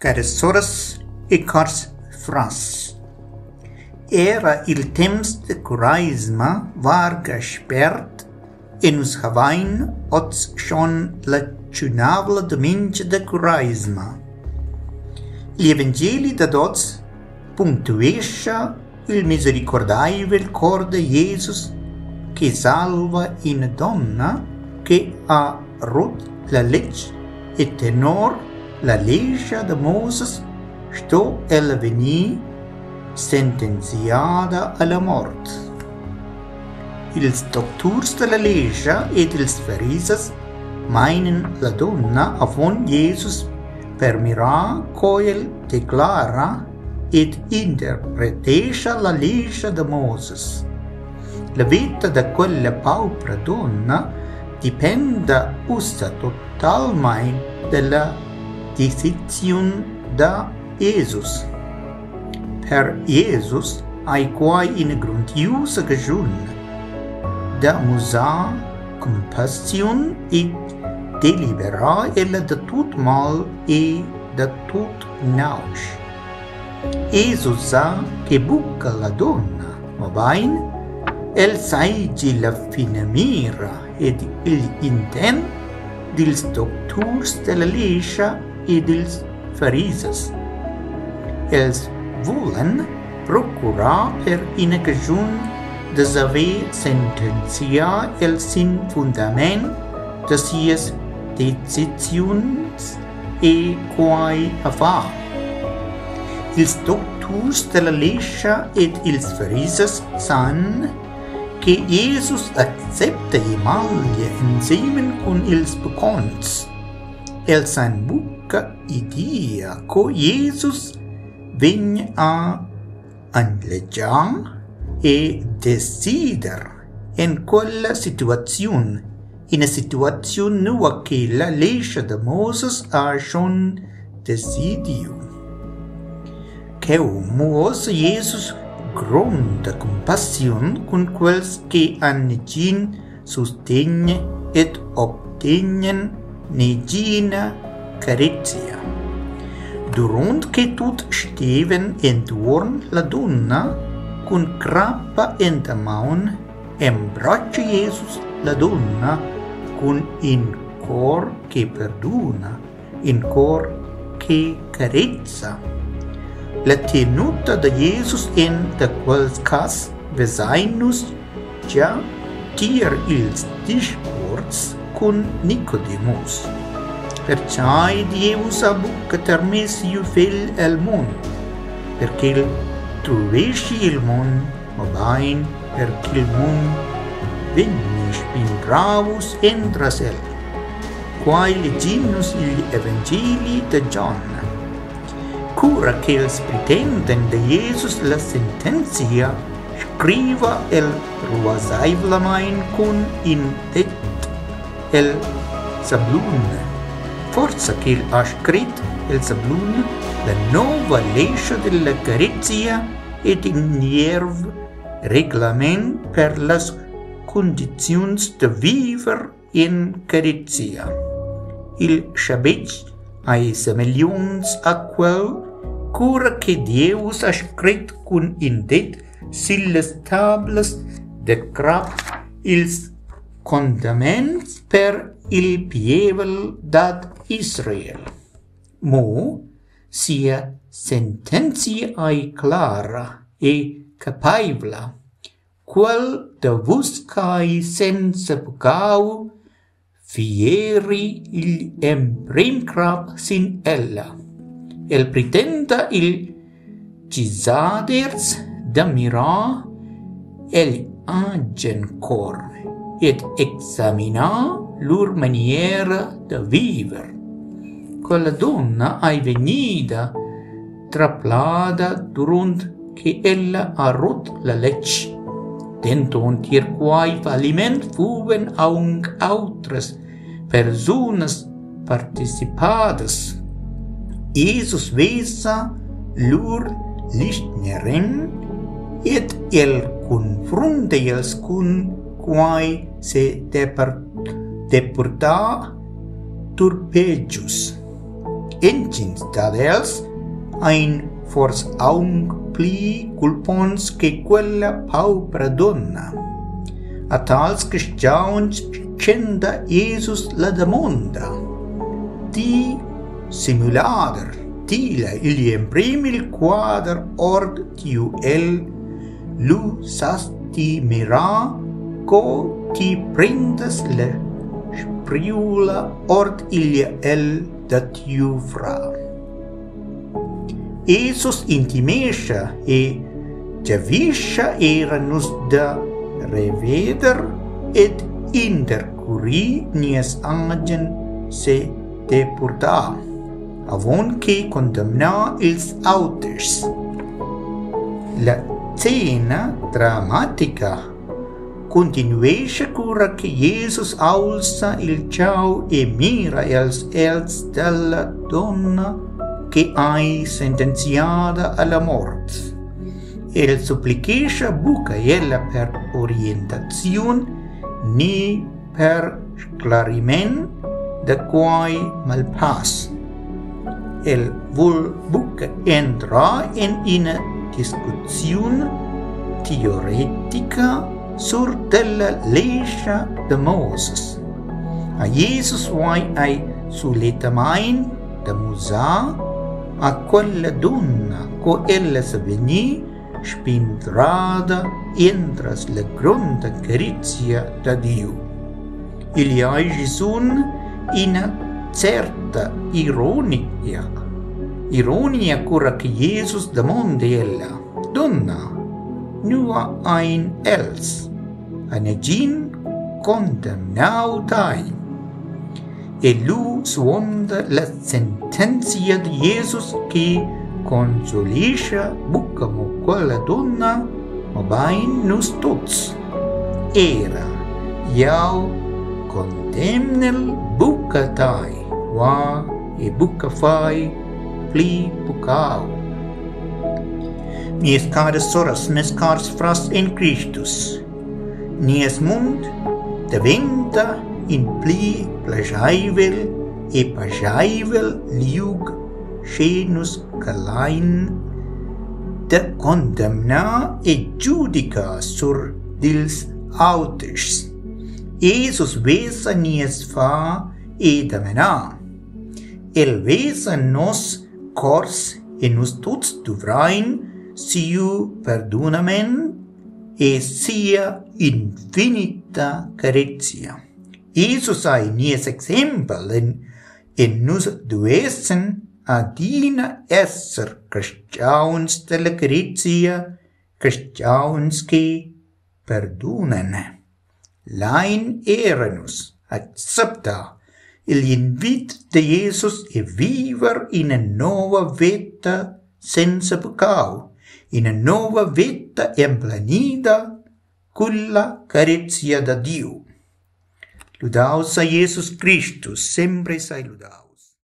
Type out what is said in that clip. Carosaurus equus, France. Era il temps de Cureisma war gesperrt, en us havein ots schon la tschunavla dumengia de Cureisma. Gli evangeli da dots punctuescia il misericordiavel cor de Jesus, che salva in donna, che ha rot la legge e tenor la legge de Moses, sto el veni sentenziada alla morte. Ils doctors de la legge ed ils farises meinen la donna avon Jesus per miracoel declara ed interpretesha la legge de Moses. La vita da quella paupra donna dipenda usta totalmente della decision da Jesus. Per Jesus ai quai in grandiose gejun da musa compassion e delibera ella da tut mal e da tut naus. Jesus sa che bucca la donna, ma vain el saigi la fine mira ed il intent dils doctors della legge ed ils farises. Els volen procurar per in cajun de saber sentenciar el sin fundament de sies decisions e quai avar. Ils doctors de la legge et ils farises san che Jesus accepta imalie insemen con ils pecons. El san buca idia co Jesus vegn a anleggiar e decider in quella situazione, in a situazione nuova che la legge de Moses ha schon decidio. Che muos Jesus gronda compassion con quels che annegin sustegne et obtegnen negina carezia. Durant che tut steven entorn la donna, con crappa in la mano, embraccia Jesus la donna, con un cor che perdona, un cor che carezza. La tenuta da Jesus in da quel cas vesainus già tier il discorso con Nicodemus. Perciò Deus ha permesso io fil al mondo, perché trovessi il mondo, ma vain perché il mondo vennis in bravus entra sel, quai legimnus gli evangeli da Giovanni. Cura che els pretenden de Jesus la sentenzia, scriva el ruasaivlamain con in et el sablune. Forza che ha scritto il sablone la nuova legge della carezia ed in nerv reglament per le condizioni di vivere in carezia. Il Shabbat ha somiglianza a quel cura che Dio ha scritto con indet sulle tavole de crap il condamnant per il pievel dat Israel. Mo sia sententia ai clara e capabla, qual da vuscai senza pecau fieri il emprincrap sin ella. El pretenda il cisaders da mira el agen cor et examina lur maniera da viver. Quella donna ai venida traplada durant che ella ha rot la legge, denton tir quai faliment fuven aung autres personas participadas. Jesus vesa lur lichtneren et el confronte els cun quai se deporta turpegius. engines tadeas ein fors aung pli culpons che quella paupra donna. A tals Christians scenda Jesus la demanda. Ti simulader, tila ili imprimil quadr ord tiu el lu sasti mira co ti prindas le spriula ord ilia el da tiu fra. Esus intimesha e javisha eranus da reveder et intercurri nias agen se deporta, avonque condemna ils autos. La scena drammatica continuesce cura che Jesus alza il ciao e mira els els della donna che hai sentenziata alla morte. El supplicisce buca ella per orientazione ni per sclariment da quai malpas. El vuol buca entra in una discussione teoretica sur della legge de Moses. A Jesus vai ai suletamain de Musa a quella donna co ella se veni spintrada entras la gronda carizia da Dio. Ili agisun in certa ironia cura che Jesus demande ella, donna, nua ein els, anegin condemnautai. E lui suonda la sentenzia di Jesus che consolisce bucamo quella donna, ma bain nus tots. Era, iau, condemnel bucatai, va e bucafai, pli bucau. Mies caras soras, mes caras fras in Christus, nies mund deventa in pli plajaivel e pajaivel liug scenus calain de condemna e judica sur dils autis. Jesus vesa nies fa e damena. El vesa nos cors e nus tuts duvrain siu perdunamen e sia infinita caretia. Jesus ai nies exempel in nus duesen adina esser Christians de la Grecia, Christians che perdunen. Lain erenus accepta il invit de Jesus e viver in a nova vita senza peccato, in a nova vita emplanida culla caretia da Dio. Laudaus a Jesus Christus, sempre sei laudato.